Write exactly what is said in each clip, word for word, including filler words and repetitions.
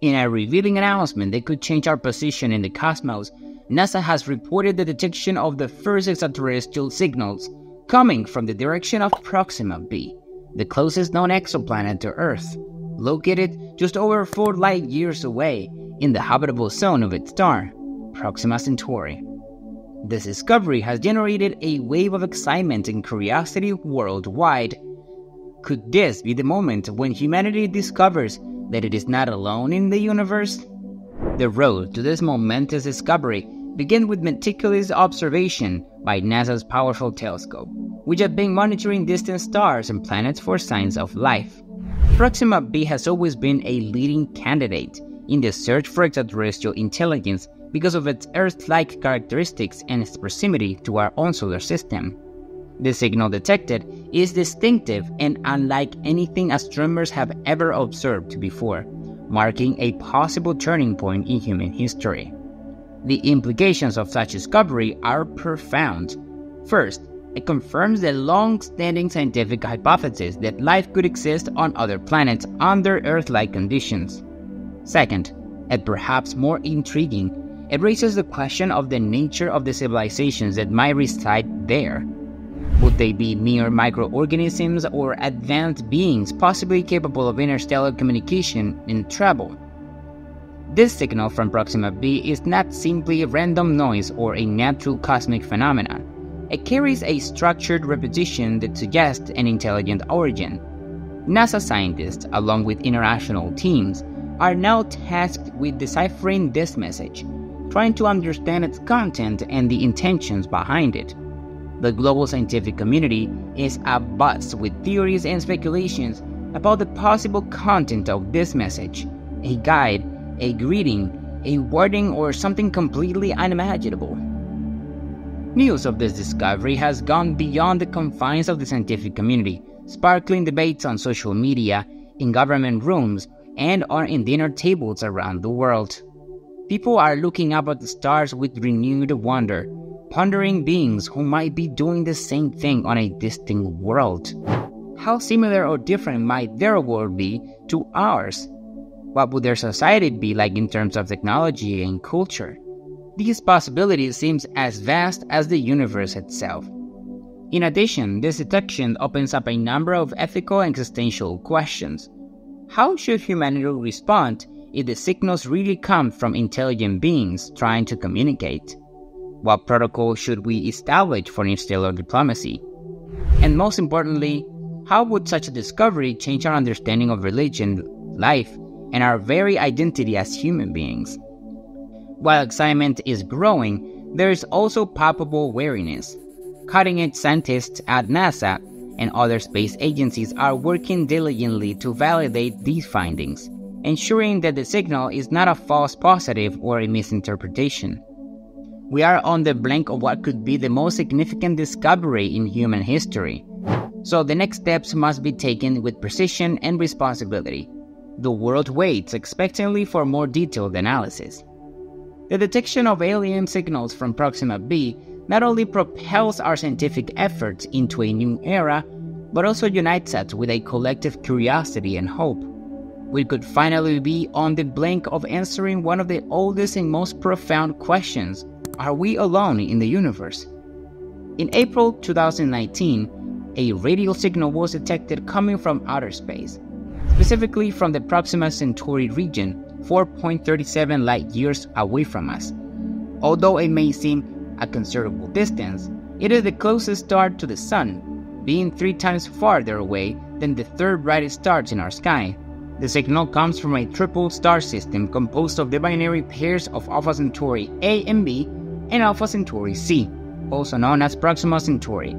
In a revealing announcement that could change our position in the cosmos, NASA has reported the detection of the first extraterrestrial signals coming from the direction of Proxima B, the closest known exoplanet to Earth, located just over four light years away in the habitable zone of its star, Proxima Centauri. This discovery has generated a wave of excitement and curiosity worldwide. Could this be the moment when humanity discovers that it is not alone in the universe? The road to this momentous discovery began with meticulous observation by NASA's powerful telescope, which have been monitoring distant stars and planets for signs of life. Proxima B has always been a leading candidate in the search for extraterrestrial intelligence because of its Earth-like characteristics and its proximity to our own solar system. The signal detected is distinctive and unlike anything astronomers have ever observed before, marking a possible turning point in human history. The implications of such discovery are profound. First, it confirms the long-standing scientific hypothesis that life could exist on other planets under Earth-like conditions. Second, and perhaps more intriguing, it raises the question of the nature of the civilizations that might reside there. Would they be mere microorganisms or advanced beings possibly capable of interstellar communication and travel? This signal from Proxima B is not simply random noise or a natural cosmic phenomenon. It carries a structured repetition that suggests an intelligent origin. NASA scientists, along with international teams, are now tasked with deciphering this message, trying to understand its content and the intentions behind it. The global scientific community is abuzz with theories and speculations about the possible content of this message, a guide, a greeting, a warning, or something completely unimaginable. News of this discovery has gone beyond the confines of the scientific community, sparkling debates on social media, in government rooms, and on dinner tables around the world. People are looking up at the stars with renewed wonder, pondering beings who might be doing the same thing on a distant world. How similar or different might their world be to ours? What would their society be like in terms of technology and culture? These possibilities seem as vast as the universe itself. In addition, this detection opens up a number of ethical and existential questions. How should humanity respond if the signals really come from intelligent beings trying to communicate? What protocol should we establish for interstellar diplomacy? And most importantly, how would such a discovery change our understanding of religion, life, and our very identity as human beings? While excitement is growing, there is also palpable wariness. Cutting-edge scientists at NASA and other space agencies are working diligently to validate these findings, ensuring that the signal is not a false positive or a misinterpretation. We are on the brink of what could be the most significant discovery in human history, so the next steps must be taken with precision and responsibility. The world waits expectantly for more detailed analysis. The detection of alien signals from Proxima B not only propels our scientific efforts into a new era, but also unites us with a collective curiosity and hope. We could finally be on the brink of answering one of the oldest and most profound questions: are we alone in the universe? In April two thousand nineteen, a radio signal was detected coming from outer space, specifically from the Proxima Centauri region, four point three seven light years away from us. Although it may seem a considerable distance, it is the closest star to the Sun, being three times farther away than the third brightest stars in our sky. The signal comes from a triple star system composed of the binary pairs of Alpha Centauri A and B and Alpha Centauri C, also known as Proxima Centauri.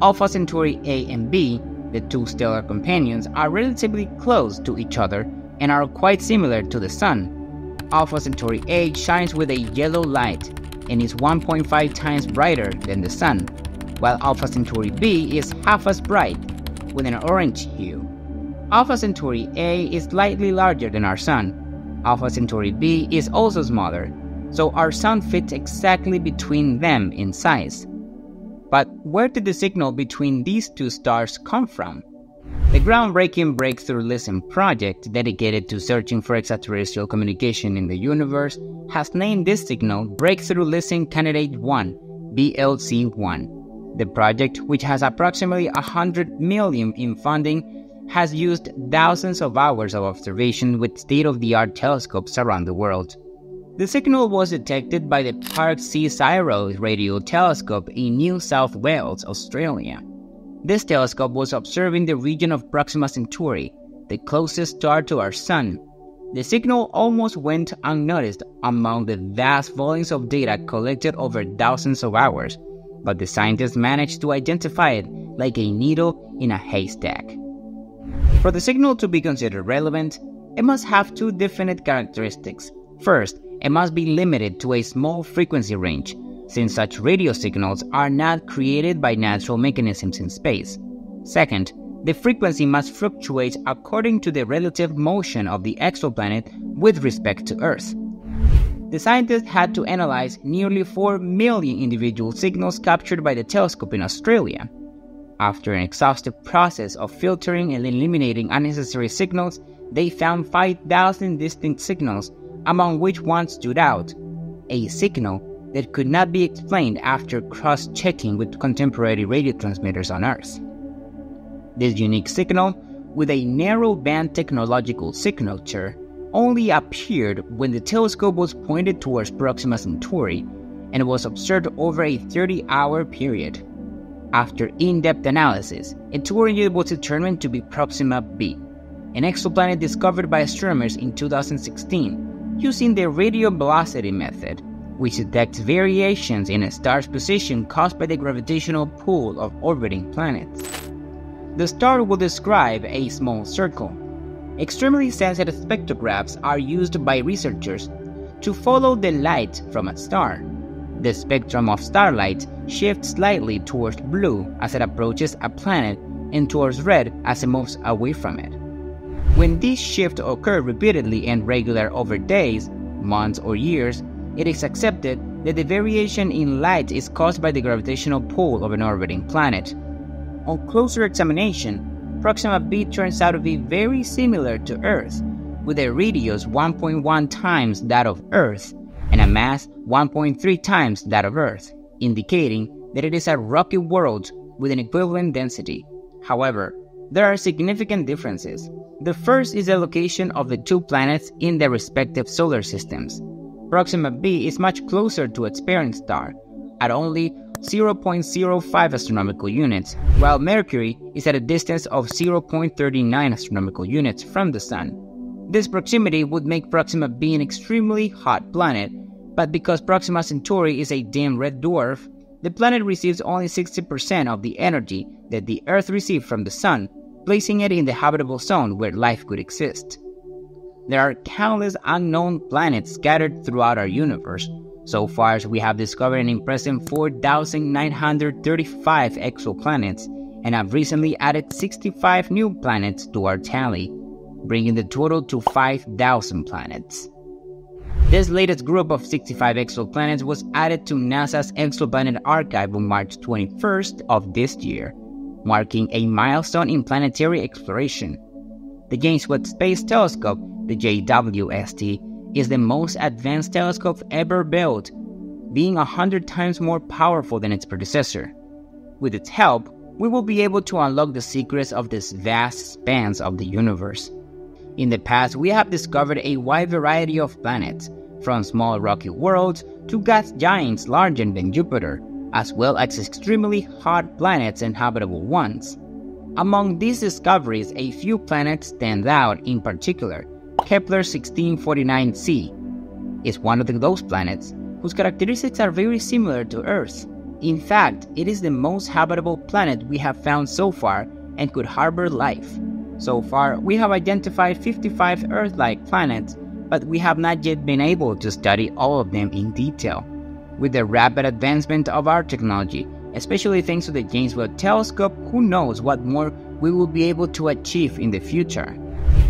Alpha Centauri A and B, the two stellar companions, are relatively close to each other and are quite similar to the Sun. Alpha Centauri A shines with a yellow light and is one point five times brighter than the Sun, while Alpha Centauri B is half as bright, with an orange hue. Alpha Centauri A is slightly larger than our Sun. Alpha Centauri B is also smaller, so our Sun fits exactly between them in size. But where did the signal between these two stars come from? The groundbreaking Breakthrough Listen project dedicated to searching for extraterrestrial communication in the universe has named this signal Breakthrough Listen Candidate one, B L C one. The project, which has approximately one hundred million dollars in funding, has used thousands of hours of observation with state-of-the-art telescopes around the world. The signal was detected by the Parkes C S I R O radio telescope in New South Wales, Australia. This telescope was observing the region of Proxima Centauri, the closest star to our Sun. The signal almost went unnoticed among the vast volumes of data collected over thousands of hours, but the scientists managed to identify it like a needle in a haystack. For the signal to be considered relevant, it must have two definite characteristics. First, it must be limited to a small frequency range, since such radio signals are not created by natural mechanisms in space. Second, the frequency must fluctuate according to the relative motion of the exoplanet with respect to Earth. The scientists had to analyze nearly four million individual signals captured by the telescope in Australia. After an exhaustive process of filtering and eliminating unnecessary signals, they found five thousand distinct signals, among which one stood out, a signal that could not be explained after cross-checking with contemporary radio transmitters on Earth. This unique signal, with a narrow-band technological signature, only appeared when the telescope was pointed towards Proxima Centauri and was observed over a thirty-hour period. After in-depth analysis, its origin was determined to be Proxima B, an exoplanet discovered by astronomers in two thousand sixteen using the radio velocity method, which detects variations in a star's position caused by the gravitational pull of orbiting planets. The star will describe a small circle. Extremely sensitive spectrographs are used by researchers to follow the light from a star. The spectrum of starlight shifts slightly towards blue as it approaches a planet and towards red as it moves away from it. When these shifts occur repeatedly and regular over days, months, or years, it is accepted that the variation in light is caused by the gravitational pull of an orbiting planet. On closer examination, Proxima B turns out to be very similar to Earth, with a radius one point one times that of Earth and a mass one point three times that of Earth, indicating that it is a rocky world with an equivalent density. However, there are significant differences. The first is the location of the two planets in their respective solar systems. Proxima B is much closer to its parent star, at only zero point zero five astronomical units, while Mercury is at a distance of zero point three nine astronomical units from the Sun. This proximity would make Proxima B an extremely hot planet, but because Proxima Centauri is a dim red dwarf, the planet receives only sixty percent of the energy that the Earth received from the Sun, placing it in the habitable zone where life could exist. There are countless unknown planets scattered throughout our universe. So far, we have discovered an impressive four thousand nine hundred thirty-five exoplanets and have recently added sixty-five new planets to our tally, bringing the total to five thousand planets. This latest group of sixty-five exoplanets was added to NASA's Exoplanet Archive on March twenty-first of this year, marking a milestone in planetary exploration. The James Webb Space Telescope, the J W S T, is the most advanced telescope ever built, being one hundred times more powerful than its predecessor. With its help, we will be able to unlock the secrets of this vast spans of the universe. In the past, we have discovered a wide variety of planets, from small rocky worlds to gas giants larger than Jupiter, as well as extremely hot planets and habitable ones. Among these discoveries, a few planets stand out in particular. Kepler sixteen forty-nine c is one of those planets whose characteristics are very similar to Earth. In fact, it is the most habitable planet we have found so far and could harbor life. So far, we have identified fifty-five Earth-like planets, but we have not yet been able to study all of them in detail. With the rapid advancement of our technology, especially thanks to the James Webb Telescope, who knows what more we will be able to achieve in the future.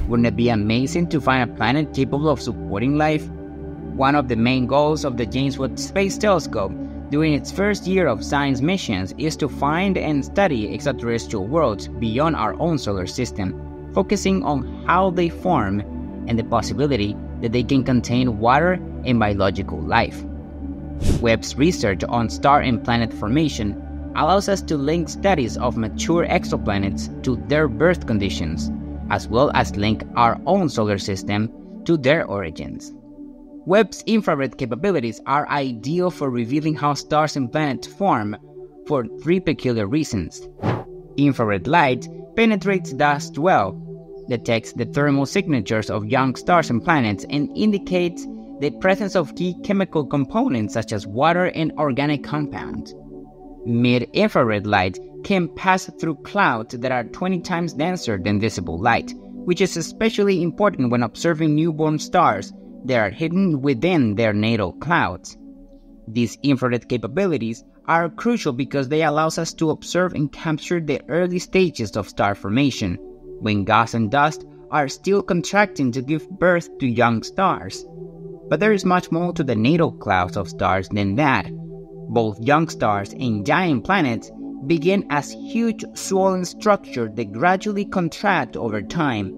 Wouldn't it be amazing to find a planet capable of supporting life? One of the main goals of the James Webb Space Telescope during its first year of science missions is to find and study extraterrestrial worlds beyond our own solar system, focusing on how they form and the possibility that they can contain water and biological life. Webb's research on star and planet formation allows us to link studies of mature exoplanets to their birth conditions, as well as link our own solar system to their origins. Webb's infrared capabilities are ideal for revealing how stars and planets form for three peculiar reasons. Infrared light penetrates dust well, detects the thermal signatures of young stars and planets, and indicates the presence of key chemical components such as water and organic compounds. Mid-infrared light can pass through clouds that are twenty times denser than visible light, which is especially important when observing newborn stars that are hidden within their natal clouds. These infrared capabilities are crucial because they allow us to observe and capture the early stages of star formation, when gas and dust are still contracting to give birth to young stars. But there is much more to the natal clouds of stars than that. Both young stars and giant planets begin as huge swollen structures that gradually contract over time.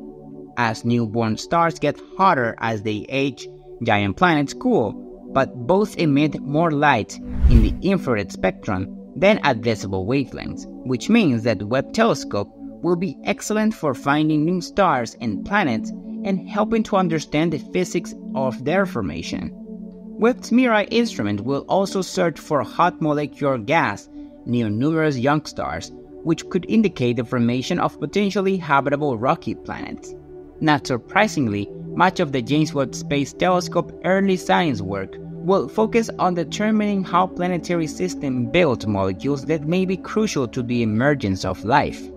As newborn stars get hotter as they age, giant planets cool, but both emit more light in the infrared spectrum than at visible wavelengths, which means that the Webb telescope will be excellent for finding new stars and planets and helping to understand the physics of their formation. Webb's MIRI instrument will also search for hot molecular gas near numerous young stars, which could indicate the formation of potentially habitable rocky planets. Not surprisingly, much of the James Webb Space Telescope early science work will focus on determining how planetary systems build molecules that may be crucial to the emergence of life.